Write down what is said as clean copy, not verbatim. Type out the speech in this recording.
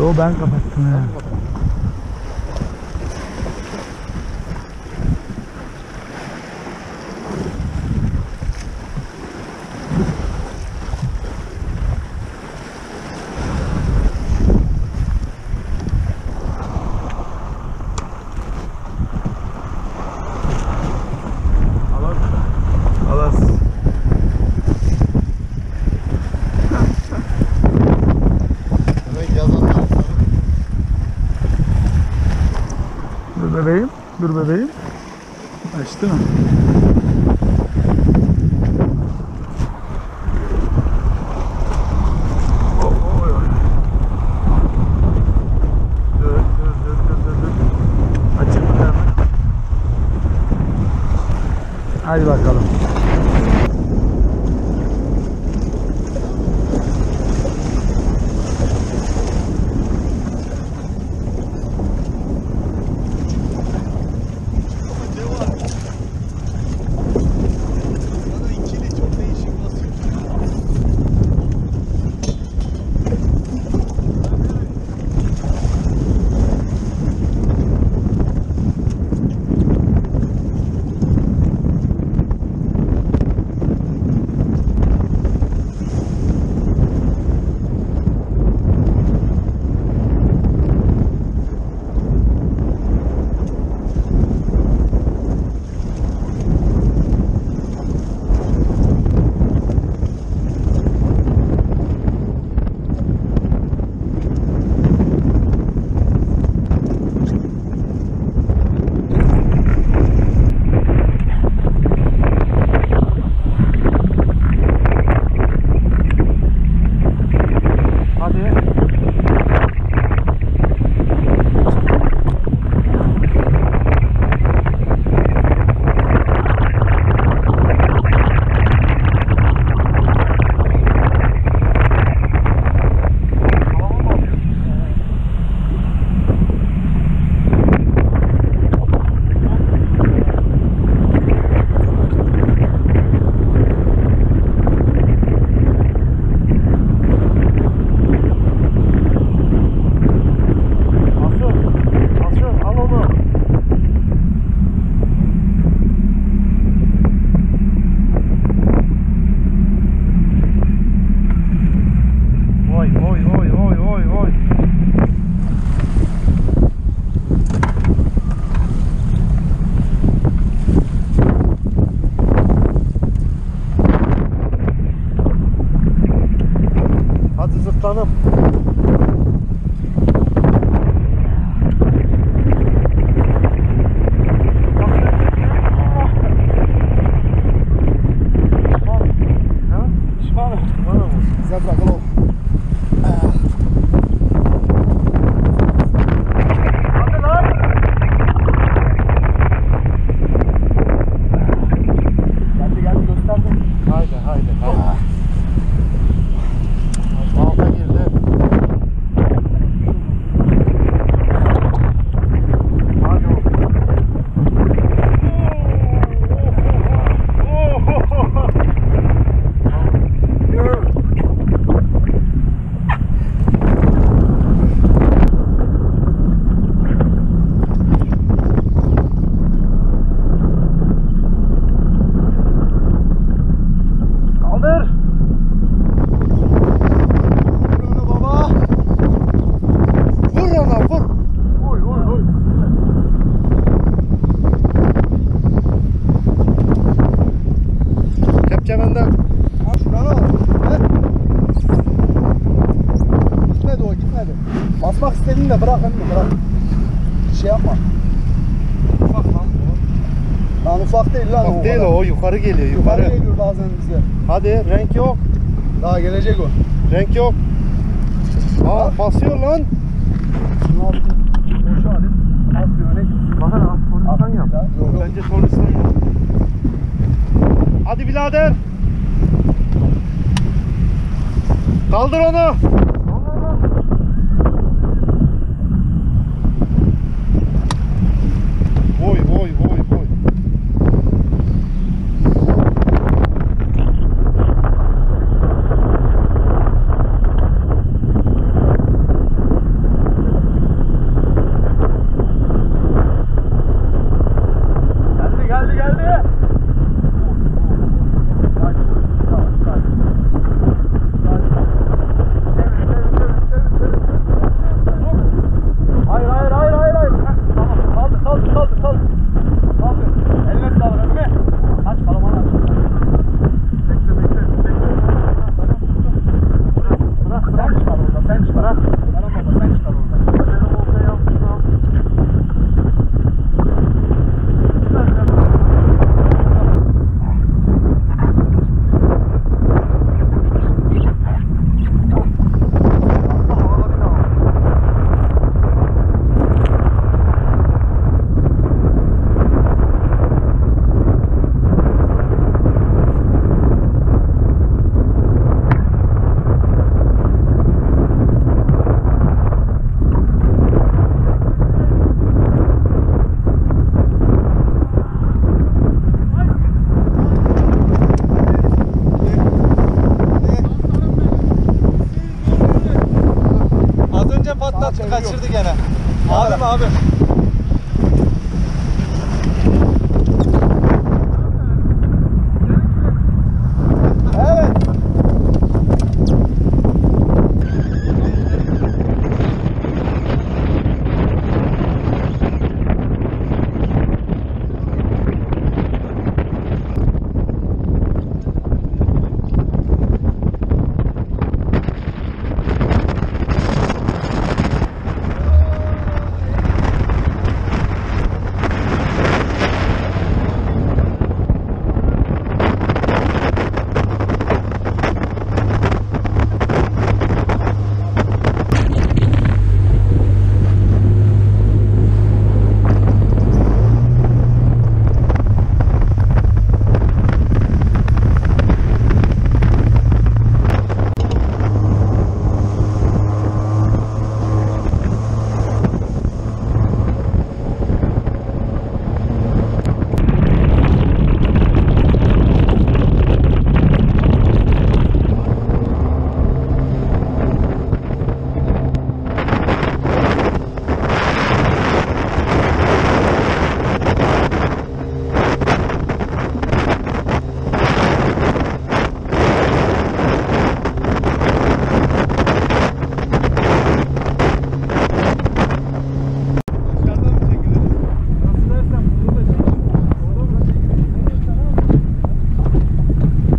Yo ben kapattım ya. Dur bebeğim. Açtı mı? Dur. Açık mı hemen? Hadi bakalım. Zıplanım. Basmak istediğini de bırak, bırak. Şey yapma. Ufak lan bu. Lan ufak değil lan. Ufak değil o, yukarı geliyor. Yukarı geliyor bazen bize. Hadi renk yok. Daha gelecek o. Renk yok. Aa basıyor lan. Şunu al. Boşa alayım. Az bir öne git. Bana az sonrasından yap. Yok. Bence sonrasından yap. Hadi birader. Kaldır onu. kaçırdı gene. Abim abi.